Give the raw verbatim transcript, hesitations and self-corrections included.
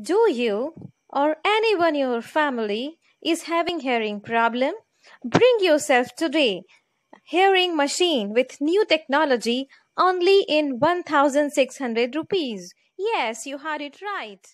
Do you or anyone in your family is having hearing problem? Bring yourself today hearing machine with new technology only in one thousand six hundred rupees. Yes, you heard it right.